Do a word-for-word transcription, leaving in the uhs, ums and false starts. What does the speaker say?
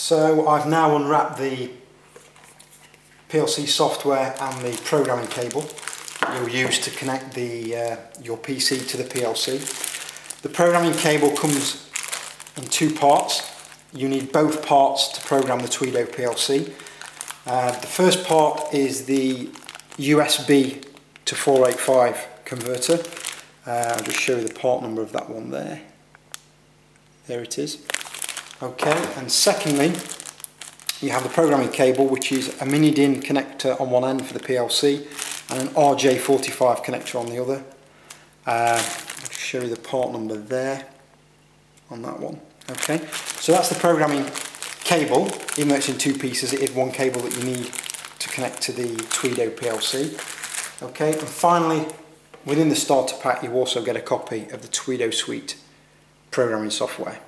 So I've now unwrapped the P L C software and the programming cable you'll use to connect the uh, your P C to the P L C. The programming cable comes in two parts. You need both parts to program the Twido P L C. Uh, the first part is the U S B to four eighty-five converter. Uh, I'll just show you the part number of that one there. There it is. Okay, and secondly, you have the programming cable, which is a mini D I N connector on one end for the P L C and an R J forty-five connector on the other. Uh, I'll just show you the part number there on that one. Okay, so that's the programming cable. Even though it's in two pieces, it is one cable that you need to connect to the Twido P L C. Okay, and finally, within the starter pack, you also get a copy of the Twido Suite programming software.